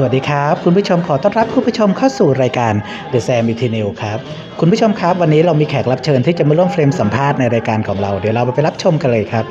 สวัสดีครับคุณผู้ชมขอต้อนรับคุณผู้ชมเข้าสู่รายการ The Samet News ครับคุณผู้ชมครับวันนี้เรามีแขกรับเชิญที่จะมาร่วมเฟรมสัมภาษณ์ในรายการของเราเดี๋ยวเราไปรับชมกันเลยครับ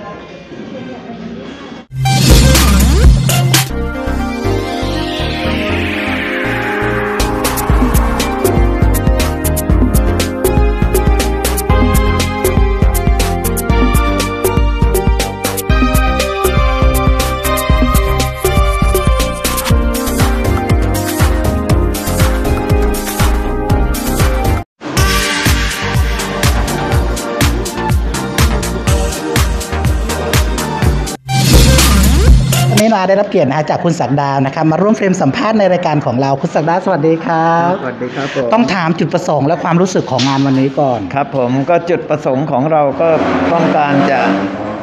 ได้รับเกียรติจากคุณศักดานะครับมาร่วมเฟรมสัมภาษณ์ในรายการของเราคุณศักดาสวัสดีครับสวัสดีครับผมต้องถามจุดประสงค์และความรู้สึกของงานวันนี้ก่อนครับผมก็จุดประสงค์ของเราก็ต้องการจะ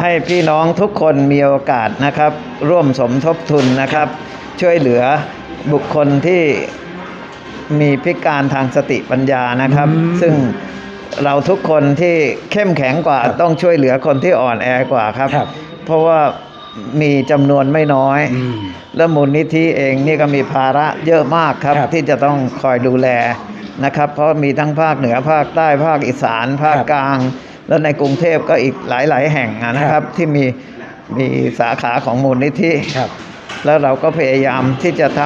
ให้พี่น้องทุกคนมีโอกาสนะครับร่วมสมทบทุนนะครับช่วยเหลือบุคคลที่มีพิการทางสติปัญญานะครับซึ่งเราทุกคนที่เข้มแข็งกว่าต้องช่วยเหลือคนที่อ่อนแอกว่าครับเพราะว่ามีจำนวนไม่น้อยและมูลนิธิเองนี่ก็มีภาระเยอะมากครับที่จะต้องคอยดูแลนะครับเพราะมีทั้งภาคเหนือภาคใต้ภาคอีสานภาคกลางและในกรุงเทพก็อีกหลายๆแห่งนะครับที่มีสาขาของมูลนิธิแล้วเราก็พยายามที่จะท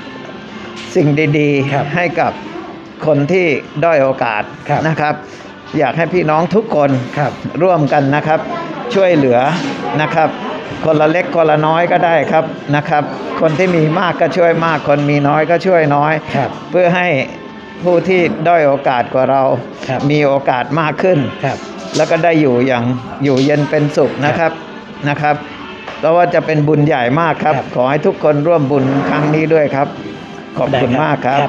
ำสิ่งดีๆให้กับคนที่ด้อยโอกาสนะครับอยากให้พี่น้องทุกคนร่วมกันนะครับช่วยเหลือนะครับคนละเล็กคนละน้อยก็ได้ครับนะครับคนที่มีมากก็ช่วยมากคนมีน้อยก็ช่วยน้อยเพื่อให้ผู้ที่ด้อยโอกาสกว่าเรามีโอกาสมากขึ้นแล้วก็ได้อยู่เย็นเป็นสุขนะครับเพราะว่าจะเป็นบุญใหญ่มากครับขอให้ทุกคนร่วมบุญครั้งนี้ด้วยครับขอบคุณมากครับ